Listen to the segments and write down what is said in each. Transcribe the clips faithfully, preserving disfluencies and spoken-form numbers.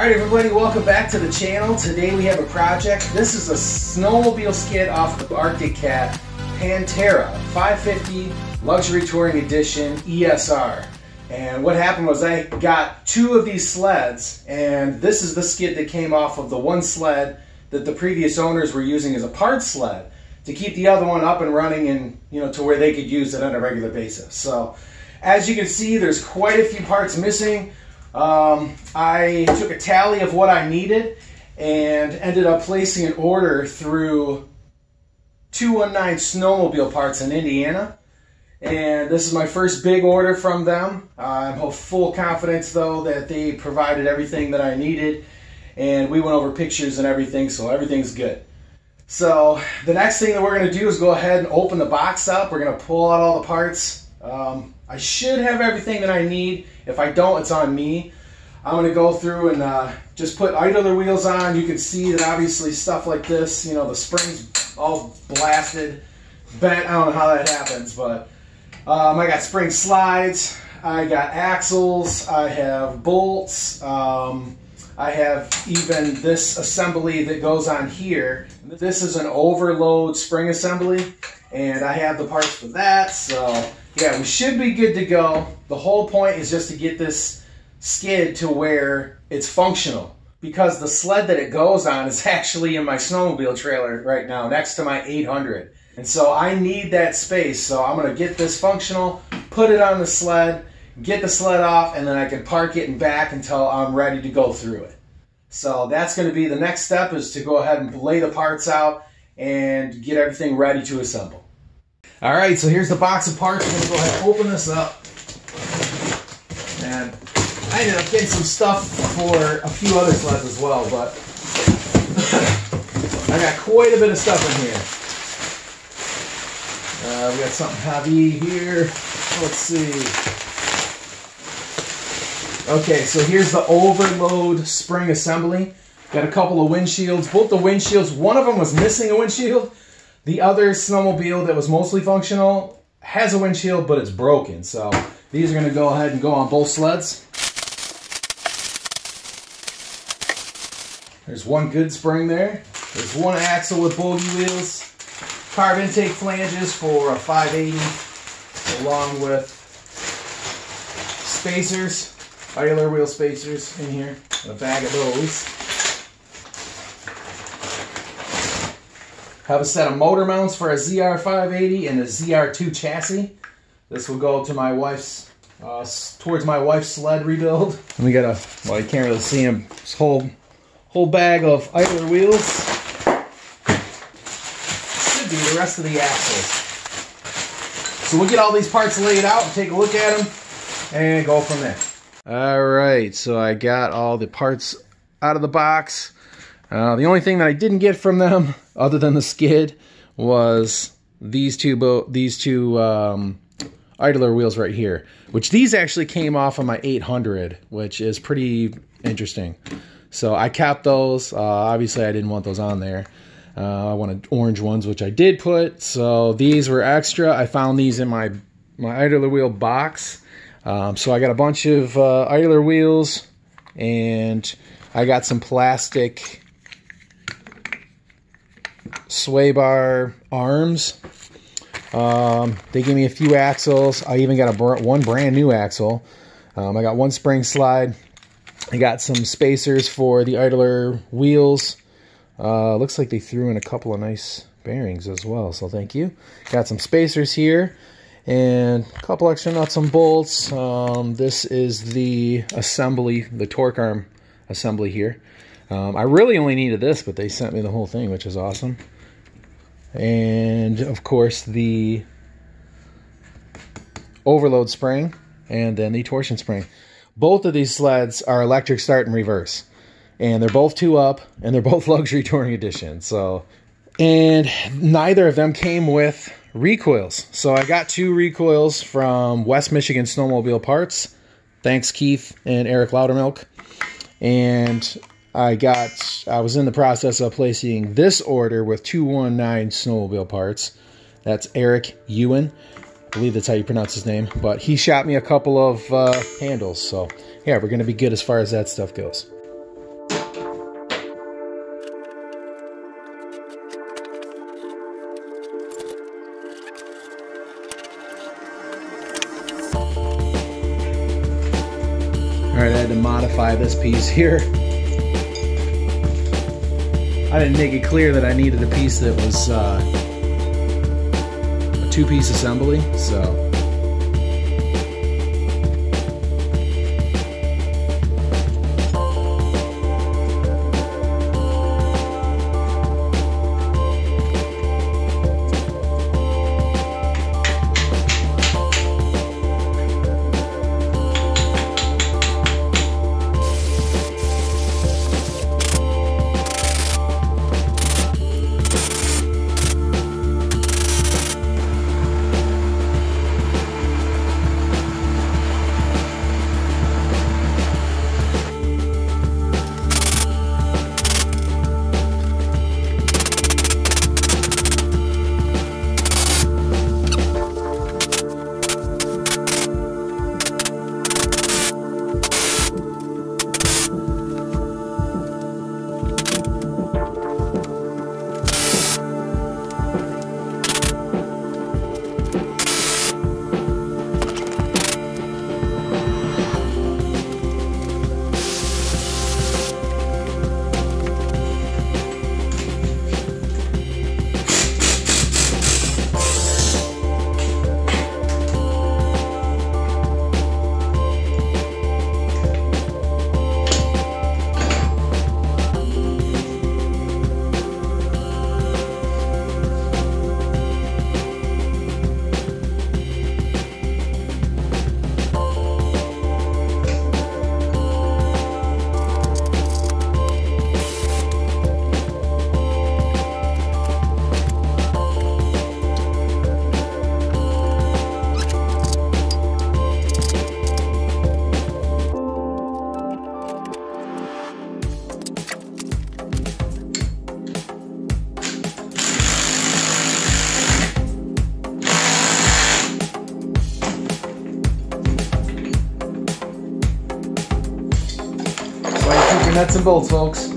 Alright everybody, welcome back to the channel. Today we have a project. This is a snowmobile skid off the Arctic Cat Pantera five fifty Luxury Touring Edition E S R. And what happened was I got two of these sleds, and this is the skid that came off of the one sled that the previous owners were using as a parts sled to keep the other one up and running, and you know, to where they could use it on a regular basis. So as you can see, there's quite a few parts missing. Um, I took a tally of what I needed and ended up placing an order through two one nine Snowmobile Parts in Indiana. And this is my first big order from them. I'm of full confidence, though, that they provided everything that I needed. And we went over pictures and everything, so everything's good. So the next thing that we're going to do is go ahead and open the box up. We're going to pull out all the parts. Um, I should have everything that I need. If I don't, it's on me. I'm going to go through and uh, just put idler wheels on. You can see that obviously stuff like this, you know, the springs all blasted, bent. I don't know how that happens, but um, I got spring slides. I got axles. I have bolts. Um, I have even this assembly that goes on here. This is an overload spring assembly, and I have the parts for that, so yeah, we should be good to go. The whole point is just to get this skid to where it's functional, because the sled that it goes on is actually in my snowmobile trailer right now next to my eight hundred. And so I need that space, so I'm gonna get this functional, put it on the sled, get the sled off, and then I can park it and back until I'm ready to go through it. So that's gonna be the next step, is to go ahead and lay the parts out and get everything ready to assemble. All right, so here's the box of parts. We're gonna go ahead and open this up. And I ended up getting some stuff for a few other sleds as well, but I got quite a bit of stuff in here. Uh, we got something heavy here. Let's see. Okay, so here's the overload spring assembly. Got a couple of windshields. Both the windshields, one of them was missing a windshield. The other snowmobile that was mostly functional has a windshield, but it's broken. So these are going to go ahead and go on both sleds. There's one good spring there. There's one axle with bogey wheels. Carb intake flanges for a five eighty, along with spacers, idler wheel spacers in here, and a bag of those. Have a set of motor mounts for a Z R five eighty and a Z R two chassis. This will go to my wife's, uh, towards my wife's sled rebuild. And we got a, well, you can't really see them, this whole, whole bag of idler wheels. Should be the rest of the axles. So we'll get all these parts laid out and take a look at them and go from there. All right, so I got all the parts out of the box. Uh, the only thing that I didn't get from them, other than the skid, was these two bo these two um, idler wheels right here, which these actually came off of my eight hundred, which is pretty interesting. So I capped those. Uh, obviously, I didn't want those on there. Uh, I wanted orange ones, which I did put. So these were extra. I found these in my my idler wheel box. Um, so I got a bunch of uh, idler wheels, and I got some plastic sway bar arms. Um, they gave me a few axles. I even got a br one brand new axle. Um, I got one spring slide. I got some spacers for the idler wheels. Uh, looks like they threw in a couple of nice bearings as well, so thank you. Got some spacers here and a couple extra nuts and bolts. Um, this is the assembly, the torque arm assembly here. Um, I really only needed this, but they sent me the whole thing, which is awesome. And of course the overload spring and then the torsion spring. Both of these sleds are electric start and reverse, and they're both two up, and they're both luxury touring edition. So, and neither of them came with recoils. So I got two recoils from West Michigan Snowmobile Parts. Thanks, Keith and Eric Loudermilk. And I got, I was in the process of placing this order with two one nine Snowmobile Parts. That's Erik Ewen. I believe that's how you pronounce his name. But he shot me a couple of uh, handles. So, yeah, we're going to be good as far as that stuff goes. Alright, I had to modify this piece here. I didn't make it clear that I needed a piece that was uh, a two-piece assembly, so... nuts and bolts, folks.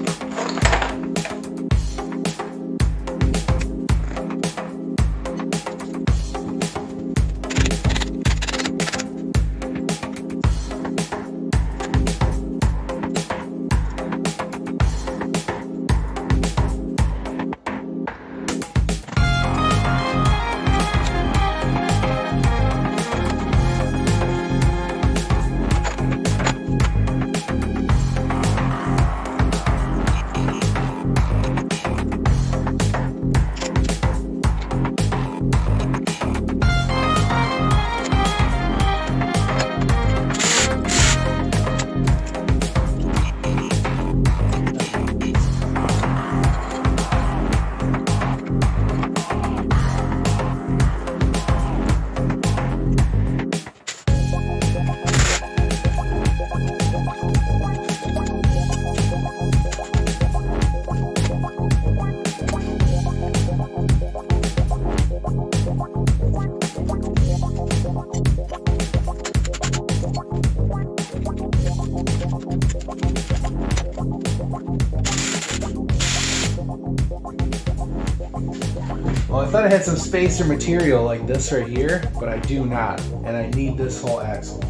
I thought I had some space or material like this right here, but I do not, and I need this whole axle.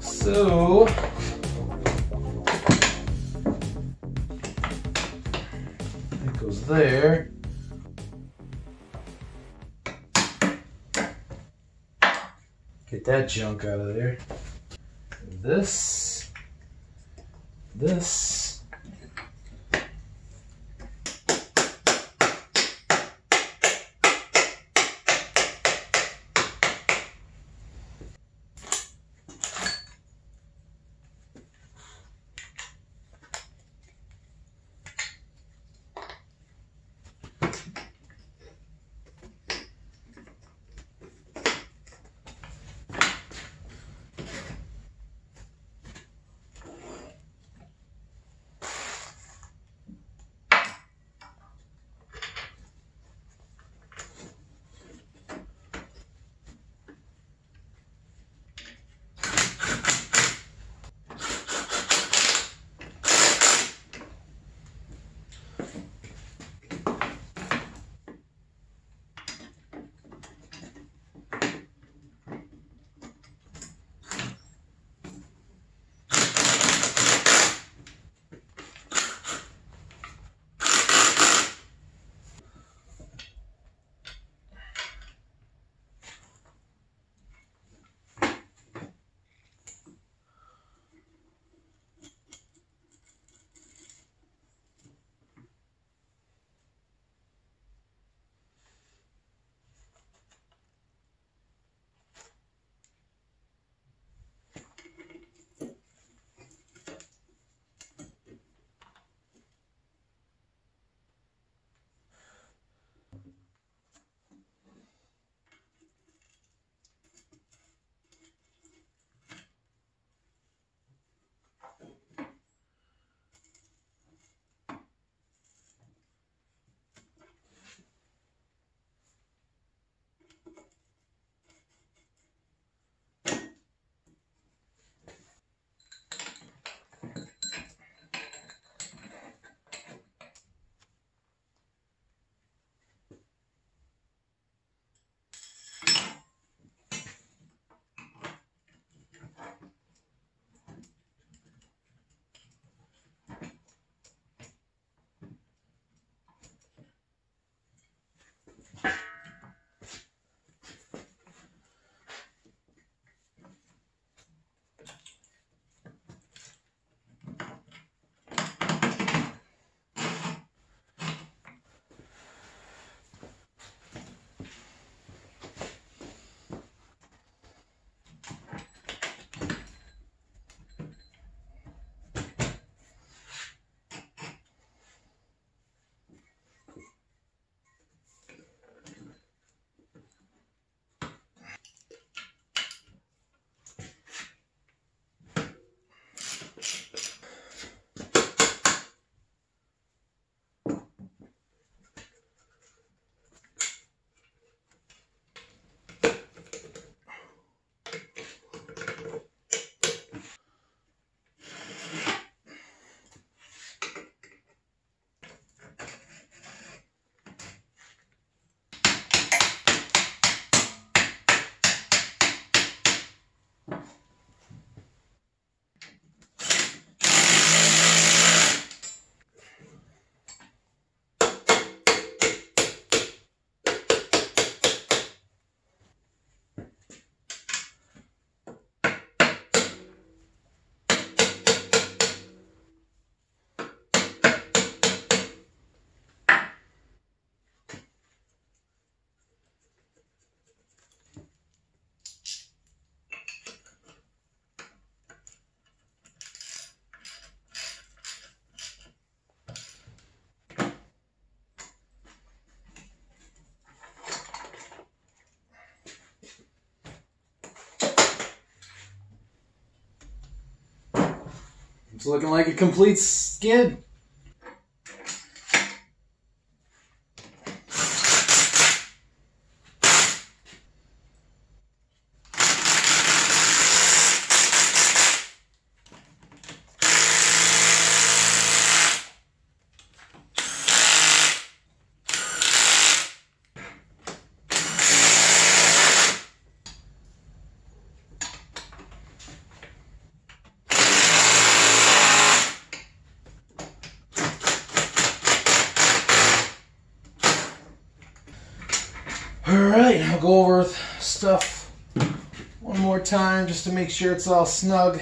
So, that goes there. Get that junk out of there. This, this. It's looking like a complete skid. Alright, I'll go over stuff one more time just to make sure it's all snug.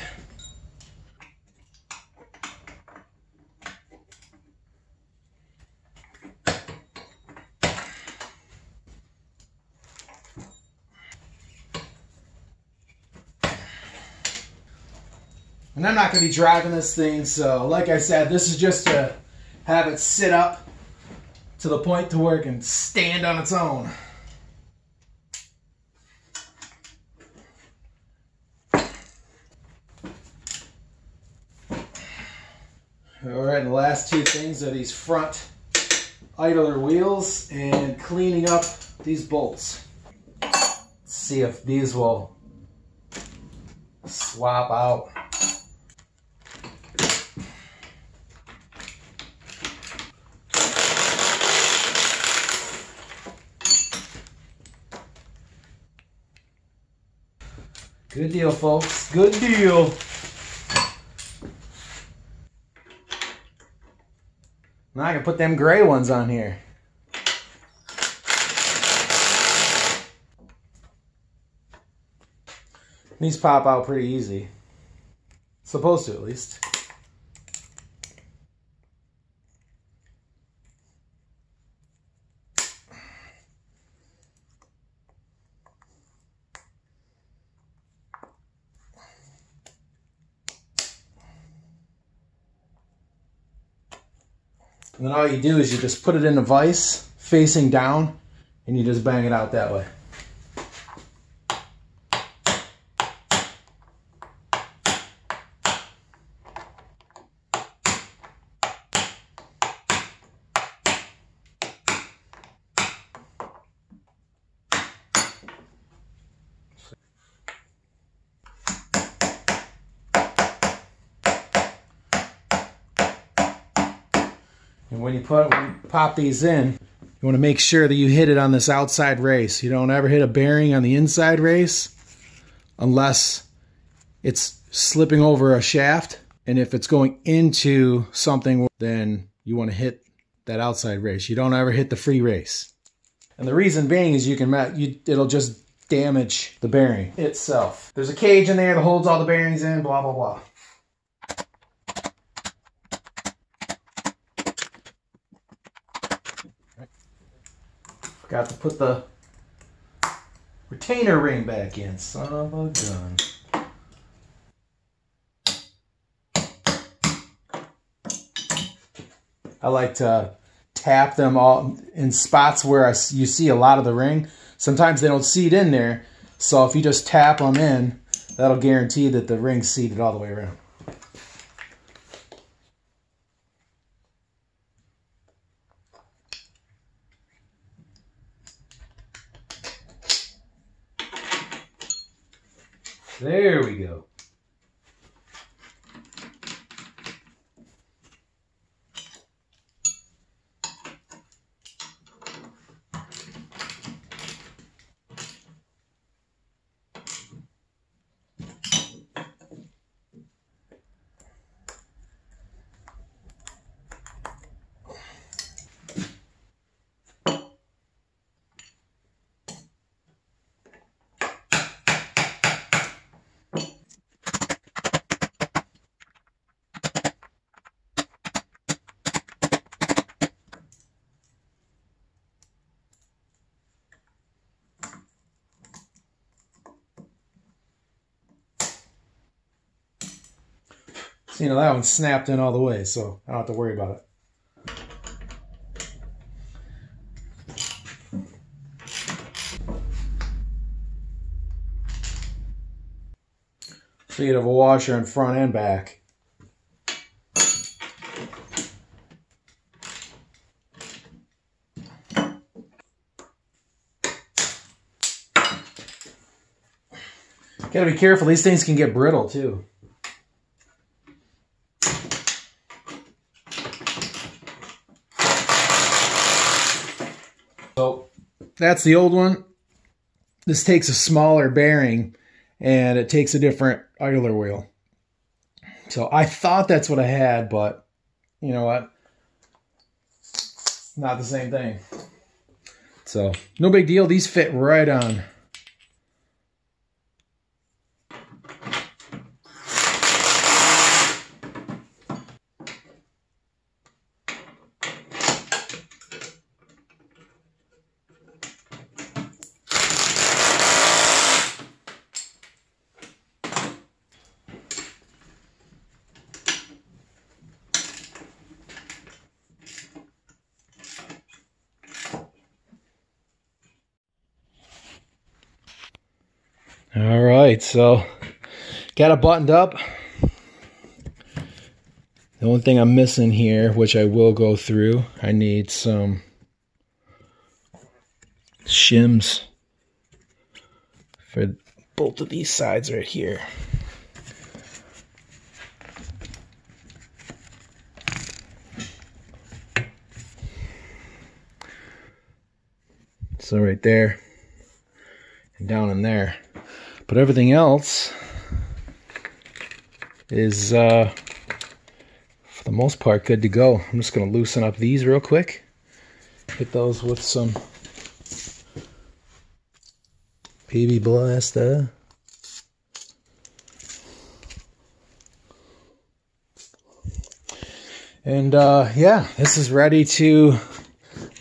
And I'm not going to be driving this thing, so like I said, this is just to have it sit up to the point to where it can stand on its own. Alright, the last two things are these front idler wheels and cleaning up these bolts. Let's see if these will swap out. Good deal, folks. Good deal. Now I can put them gray ones on here. These pop out pretty easy. Supposed to, at least. And then all you do is you just put it in a vise facing down and you just bang it out that way. And when you, put, when you pop these in, you want to make sure that you hit it on this outside race. You don't ever hit a bearing on the inside race unless it's slipping over a shaft. And if it's going into something, then you want to hit that outside race. You don't ever hit the free race. And the reason being is you can you, it'll just damage the bearing itself. There's a cage in there that holds all the bearings in, blah, blah, blah. Got to put the retainer ring back in. Son of a gun. I like to tap them all in spots where I, you see a lot of the ring. Sometimes they don't seat in there. So if you just tap them in, that'll guarantee that the ring's seated all the way around. There we go. You know, that one snapped in all the way, so I don't have to worry about it. So you'd have a washer in front and back. Gotta be careful. These things can get brittle too. So that's the old one. This takes a smaller bearing and it takes a different idler wheel. So I thought that's what I had, but you know what? It's not the same thing. So no big deal. These fit right on. All right, so got it buttoned up. The only thing I'm missing here, which I will go through, I need some shims for both of these sides right here. So right there and down in there. But everything else is, uh, for the most part, good to go. I'm just going to loosen up these real quick. Hit those with some P B Blaster. And, uh, yeah, this is ready to,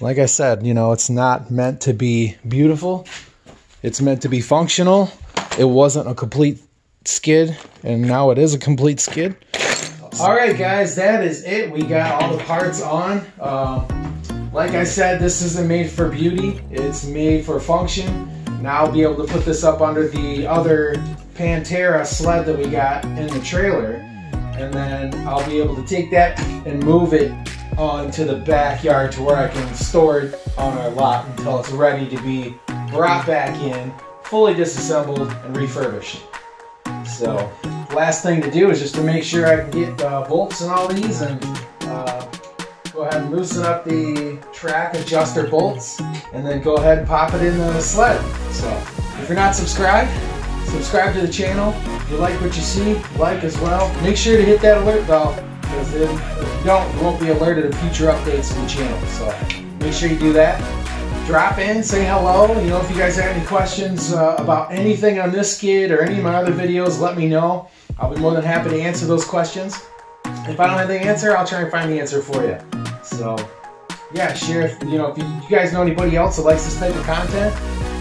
like I said, you know, it's not meant to be beautiful. It's meant to be functional. It wasn't a complete skid, and now it is a complete skid. All right, guys, that is it. We got all the parts on. Uh, like I said, this isn't made for beauty. It's made for function. Now I'll be able to put this up under the other Pantera sled that we got in the trailer, and then I'll be able to take that and move it onto the backyard to where I can store it on our lot until it's ready to be brought back in, fully disassembled and refurbished. So last thing to do is just to make sure I can get uh, bolts in all these, and uh, go ahead and loosen up the track adjuster bolts, and then go ahead and pop it in the sled. So if you're not subscribed, subscribe to the channel. If you like what you see, like as well. Make sure to hit that alert bell, because if you don't, you won't be alerted of future updates to the channel. So make sure you do that. Drop in, say hello. You know, if you guys have any questions uh, about anything on this skid or any of my other videos, let me know. I'll be more than happy to answer those questions. If I don't have the answer, I'll try and find the answer for you. So, yeah, share. You know, if you, you guys know anybody else that likes this type of content,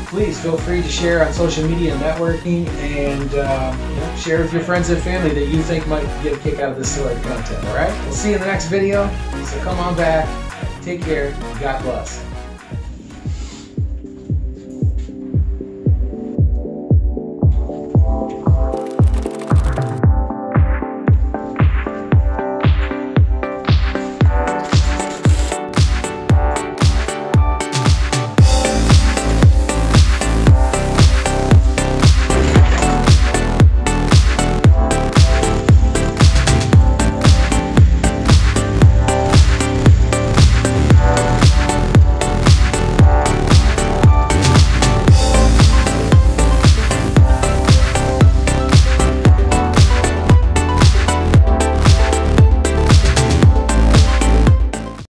please feel free to share on social media and networking, and uh, you know, share with your friends and family that you think might get a kick out of this sort of content. All right, we'll see you in the next video. So come on back. Take care. God bless.